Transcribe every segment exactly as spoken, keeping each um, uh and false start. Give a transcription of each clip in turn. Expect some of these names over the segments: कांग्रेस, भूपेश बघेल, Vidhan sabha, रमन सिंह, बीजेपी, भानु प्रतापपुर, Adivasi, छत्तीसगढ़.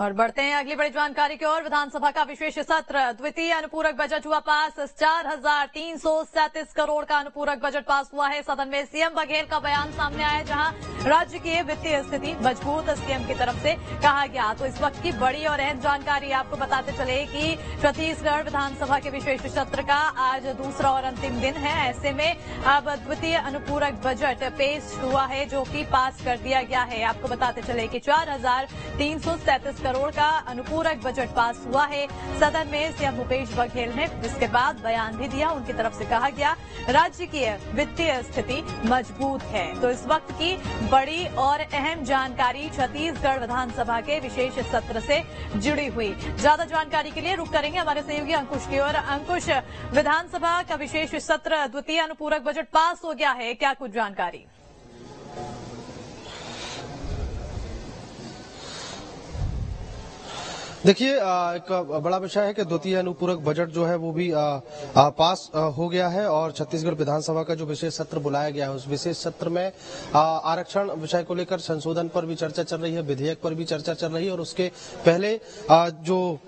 और बढ़ते हैं अगली बड़ी जानकारी की ओर। विधानसभा का विशेष सत्र, द्वितीय अनुपूरक बजट हुआ पास। चार हजार तीन सौ सैंतीस करोड़ का अनुपूरक बजट पास हुआ है। सदन में सीएम बघेल का बयान सामने आया, जहां राज्य की वित्तीय स्थिति मजबूत सीएम की तरफ से कहा गया। तो इस वक्त की बड़ी और अहम जानकारी आपको बताते चले कि छत्तीसगढ़ विधानसभा के विशेष सत्र का आज दूसरा और अंतिम दिन है। ऐसे में अब द्वितीय अनुपूरक बजट पेश हुआ है, जो कि पास कर दिया गया है। आपको बताते चले कि चार हजार तीन सौ सैंतीस करोड़ का अनुपूरक बजट पास हुआ है। सदन में सीएम भूपेश बघेल ने इसके बाद बयान भी दिया। उनकी तरफ से कहा गया, राज्य की वित्तीय स्थिति मजबूत है। तो इस वक्त की बड़ी और अहम जानकारी छत्तीसगढ़ विधानसभा के विशेष सत्र से जुड़ी हुई। ज्यादा जानकारी के लिए रुख करेंगे हमारे सहयोगी अंकुश की ओर। अंकुश, विधानसभा का विशेष सत्र, द्वितीय अनुपूरक बजट पास हो गया है, क्या कुछ जानकारी? देखिए, एक बड़ा विषय है कि द्वितीय अनुपूरक बजट जो है वो भी आ, आ, पास आ, हो गया है। और छत्तीसगढ़ विधानसभा का जो विशेष सत्र बुलाया गया है, उस विशेष सत्र में आ, आरक्षण विषय को लेकर संशोधन पर भी चर्चा चल रही है, विधेयक पर भी चर्चा चल रही है। और उसके पहले आ, जो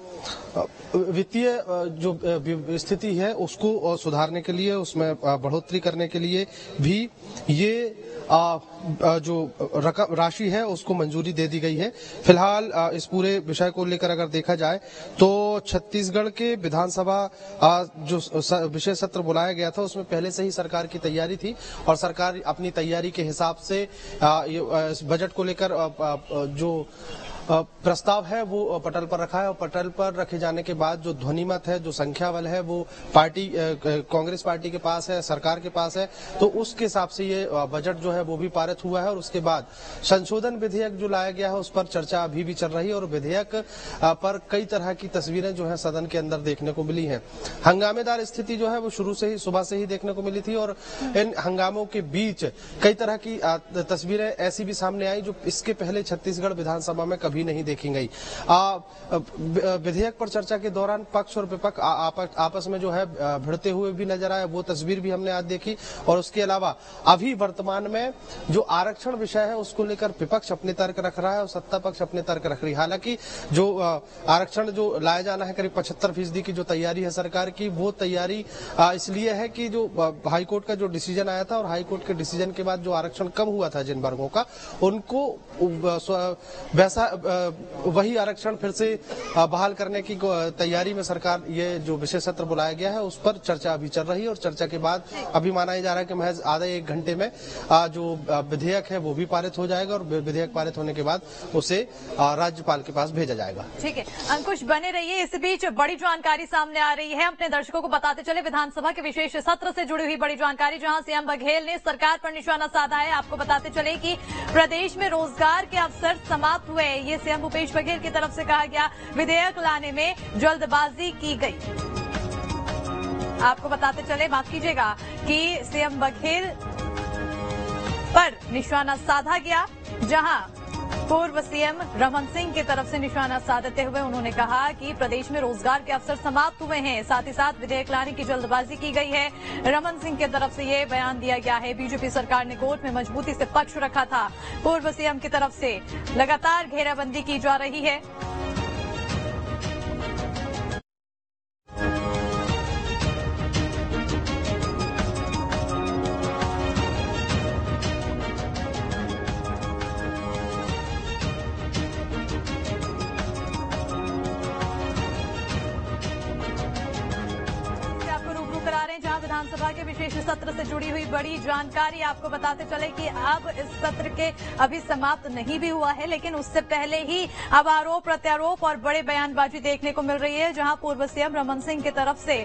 वित्तीय जो स्थिति है उसको सुधारने के लिए, उसमें बढ़ोतरी करने के लिए भी ये आ, जो रकम राशि है उसको मंजूरी दे दी गई है। फिलहाल इस पूरे विषय को लेकर अगर देखा जाए तो छत्तीसगढ़ के विधानसभा जो विशेष सत्र बुलाया गया था उसमें पहले से ही सरकार की तैयारी थी और सरकार अपनी तैयारी के हिसाब से इस बजट को लेकर जो प्रस्ताव है वो पटल पर रखा है। और पटल पर रखे जाने के बाद जो ध्वनिमत है, जो संख्या बल है, वो पार्टी कांग्रेस पार्टी के पास है, सरकार के पास है। तो उसके हिसाब से ये बजट जो है वो भी पारित हुआ है। और उसके बाद संशोधन विधेयक जो लाया गया है उस पर चर्चा अभी भी चल रही है। और विधेयक पर कई तरह की तस्वीरें जो है सदन के अंदर देखने को मिली है। हंगामेदार स्थिति जो है वो शुरू से ही, सुबह से ही देखने को मिली थी। और इन हंगामों के बीच कई तरह की तस्वीरें ऐसी भी सामने आई जो इसके पहले छत्तीसगढ़ विधानसभा में कभी नहीं देखी गई। विधेयक पर चर्चा के दौरान पक्ष और विपक्ष आपस में जो है भिड़ते हुए भी नजर आए, वो तस्वीर भी हमने आज देखी। और उसके अलावा अभी वर्तमान में जो आरक्षण विषय है उसको लेकर विपक्ष अपने तर्क रख रहा है और सत्ता पक्ष अपने तर्क रख रही है। हालांकि जो आरक्षण जो लाया जाना है, करीब पचहत्तर फीसदी की जो तैयारी है सरकार की, वो तैयारी इसलिए है कि जो हाईकोर्ट का जो डिसीजन आया था और हाईकोर्ट के डिसीजन के बाद जो आरक्षण कम हुआ था जिन वर्गों का, उनको वैसा वही आरक्षण फिर से बहाल करने की तैयारी में सरकार, ये जो विशेष सत्र बुलाया गया है उस पर चर्चा अभी चल रही है। और चर्चा के बाद अभी माना जा रहा है कि महज आधा एक घंटे में जो विधेयक है वो भी पारित हो जाएगा। और विधेयक पारित होने के बाद उसे राज्यपाल के पास भेजा जाएगा। ठीक है अंकुश, बने रहिए। इस बीच बड़ी जानकारी सामने आ रही है, अपने दर्शकों को बताते चले, विधानसभा के विशेष सत्र से जुड़ी हुई बड़ी जानकारी, जहाँ सीएम बघेल ने सरकार पर निशाना साधा है। आपको बताते चले कि प्रदेश में रोजगार के अवसर समाप्त हुए, ये सीएम भूपेश बघेल की तरफ से कहा गया। विधेयक लाने में जल्दबाजी की गई। आपको बताते चले, माफ कीजिएगा, कि सीएम बघेल पर निशाना साधा गया, जहां पूर्व सीएम रमन सिंह की तरफ से निशाना साधते हुए उन्होंने कहा कि प्रदेश में रोजगार के अवसर समाप्त हुए हैं, साथ ही साथ विधेयक लाने की जल्दबाजी की गई है। रमन सिंह की तरफ से ये बयान दिया गया है। बीजेपी सरकार ने कोर्ट में मजबूती से पक्ष रखा था, पूर्व सीएम की तरफ से लगातार घेराबंदी की जा रही है। विधानसभा के विशेष सत्र से जुड़ी हुई बड़ी जानकारी, आपको बताते चले कि अब इस सत्र के अभी समाप्त नहीं भी हुआ है, लेकिन उससे पहले ही अब आरोप प्रत्यारोप और बड़े बयानबाजी देखने को मिल रही है, जहां पूर्व सीएम रमन सिंह की तरफ से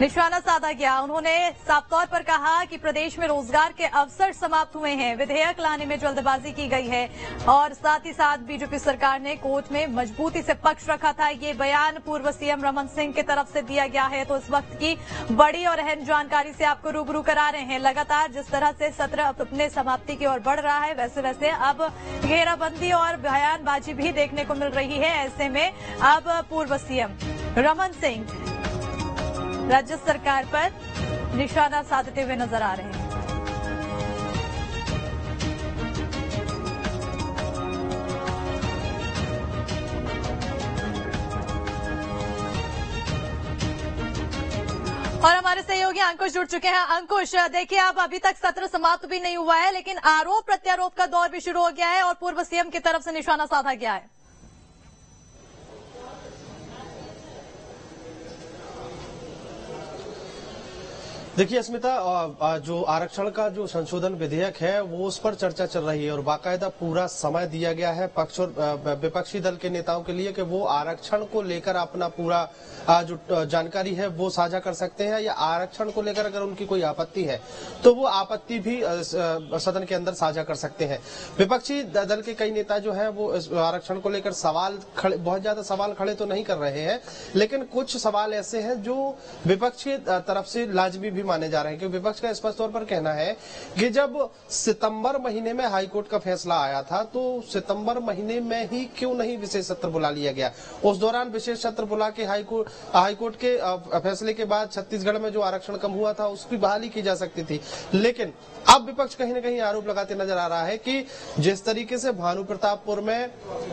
निशाना साधा गया। उन्होंने साफ तौर पर कहा कि प्रदेश में रोजगार के अवसर समाप्त हुए हैं, विधेयक लाने में जल्दबाजी की गई है, और साथ ही साथ बीजेपी सरकार ने कोर्ट में मजबूती से पक्ष रखा था। ये बयान पूर्व सीएम रमन सिंह की तरफ से दिया गया है। तो इस वक्त की बड़ी और अहम जानकारी से आपको रूबरू करा रहे हैं। लगातार जिस तरह से सत्र अपने समाप्ति की ओर बढ़ रहा है, वैसे वैसे अब घेराबंदी और बयानबाजी भी देखने को मिल रही है। ऐसे में अब पूर्व सीएम रमन सिंह राज्य सरकार पर निशाना साधते हुए नजर आ रहे हैं। और हमारे सहयोगी अंकुश जुड़ चुके हैं। अंकुश, देखिए आप अभी तक सत्र समाप्त भी नहीं हुआ है, लेकिन आरोप प्रत्यारोप का दौर भी शुरू हो गया है और पूर्व सीएम की तरफ से निशाना साधा गया है। देखिए अस्मिता, जो आरक्षण का जो संशोधन विधेयक है वो उस पर चर्चा चल रही है और बाकायदा पूरा समय दिया गया है पक्ष और विपक्षी दल के नेताओं के लिए कि वो आरक्षण को लेकर अपना पूरा जो जानकारी है वो साझा कर सकते हैं या आरक्षण को लेकर अगर उनकी कोई आपत्ति है तो वो आपत्ति भी सदन के अंदर साझा कर सकते हैं। विपक्षी दल के कई नेता जो है वो आरक्षण को लेकर सवाल खड़े, बहुत ज्यादा सवाल खड़े तो नहीं कर रहे हैं, लेकिन कुछ सवाल ऐसे हैं जो विपक्ष की तरफ से लाजमी माने जा रहे हैं। क्योंकि विपक्ष का स्पष्ट तौर पर कहना है कि जब सितंबर महीने में हाईकोर्ट का फैसला आया था तो सितंबर महीने में ही क्यों नहीं विशेष सत्र बुला लिया गया। उस दौरान विशेष सत्र बुला के हाईकोर्ट हाईकोर्ट के फैसले के बाद छत्तीसगढ़ में जो आरक्षण कम हुआ था उसकी बहाली की जा सकती थी। लेकिन अब विपक्ष कहीं ना कहीं आरोप लगाते नजर आ रहा है कि जिस तरीके से भानु प्रतापपुर में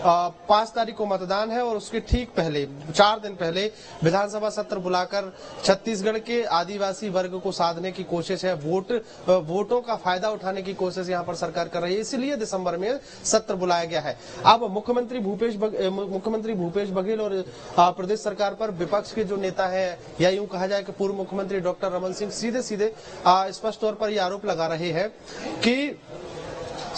पांच तारीख को मतदान है और उसके ठीक पहले, चार दिन पहले विधानसभा सत्र बुलाकर छत्तीसगढ़ के आदिवासी वर्ग को साधने की कोशिश है, वोट वोटों का फायदा उठाने की कोशिश यहां पर सरकार कर रही है, इसलिए दिसंबर में सत्र बुलाया गया है। अब मुख्यमंत्री भूपेश मुख्यमंत्री भूपेश बघेल और प्रदेश सरकार पर विपक्ष के जो नेता है या यूं कहा जाए कि पूर्व मुख्यमंत्री डॉक्टर रमन सिंह सीधे सीधे स्पष्ट तौर पर यह आरोप लगा रहे हैं कि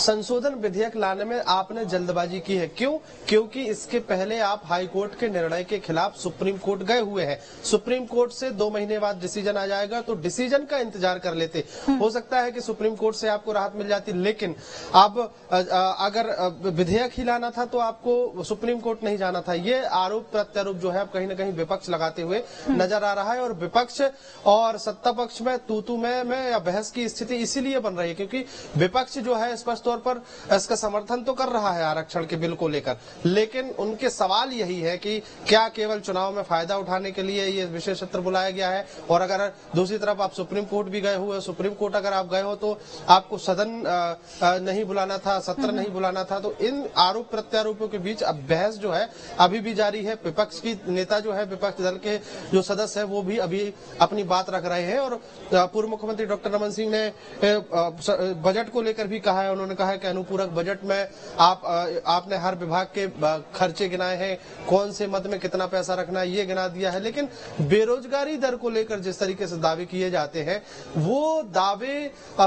संशोधन विधेयक लाने में आपने जल्दबाजी की है। क्यों? क्योंकि इसके पहले आप हाई कोर्ट के निर्णय के खिलाफ सुप्रीम कोर्ट गए हुए हैं। सुप्रीम कोर्ट से दो महीने बाद डिसीजन आ जाएगा तो डिसीजन का इंतजार कर लेते, हो सकता है कि सुप्रीम कोर्ट से आपको राहत मिल जाती, लेकिन अब अगर विधेयक ही लाना था तो आपको सुप्रीम कोर्ट नहीं जाना था। ये आरोप प्रत्यारोप जो है अब कहीं ना कहीं विपक्ष लगाते हुए नजर आ रहा है और विपक्ष और सत्ता पक्ष में तू तू मैं मैं बहस की स्थिति इसीलिए बन रही है क्योंकि विपक्ष जो है स्पष्ट तौर पर इसका समर्थन तो कर रहा है आरक्षण के बिल को लेकर, लेकिन उनके सवाल यही है कि क्या केवल चुनाव में फायदा उठाने के लिए ये विशेष सत्र बुलाया गया है। और अगर दूसरी तरफ आप सुप्रीम कोर्ट भी गए हुए, सुप्रीम कोर्ट अगर आप गए हो तो आपको सदन नहीं बुलाना था, सत्र नहीं बुलाना था। तो इन आरोप प्रत्यारोपों के बीच अब बहस जो है अभी भी जारी है। विपक्ष की नेता जो है, विपक्ष दल के जो सदस्य है वो भी अभी अपनी बात रख रहे हैं और पूर्व मुख्यमंत्री डॉक्टर रमन सिंह ने बजट को लेकर भी कहा है, उन्होंने कहा है कि अनुपूरक बजट में आप आपने हर विभाग के खर्चे गिनाए हैं, कौन से मद में कितना पैसा रखना है ये गिना दिया है। लेकिन बेरोजगारी दर को लेकर जिस तरीके से दावे किए जाते हैं वो दावे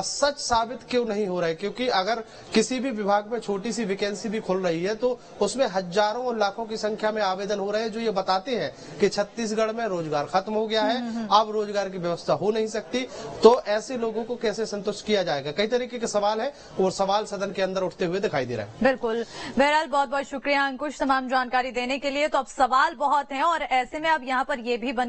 सच साबित क्यों नहीं हो रहे, क्योंकि अगर किसी भी विभाग में छोटी सी वैकेंसी भी खुल रही है तो उसमें हजारों और लाखों की संख्या में आवेदन हो रहे हैं जो ये बताते हैं कि छत्तीसगढ़ में रोजगार खत्म हो गया है, अब रोजगार की व्यवस्था हो नहीं सकती। तो ऐसे लोगों को कैसे संतुष्ट किया जाएगा, कई तरीके के सवाल है और सवाल सदन के अंदर उठते हुए दिखाई दे रहा है। बिल्कुल, बहरहाल बहुत बहुत शुक्रिया अंकुश तमाम जानकारी देने के लिए। तो अब सवाल बहुत हैं और ऐसे में अब यहाँ पर ये भी बन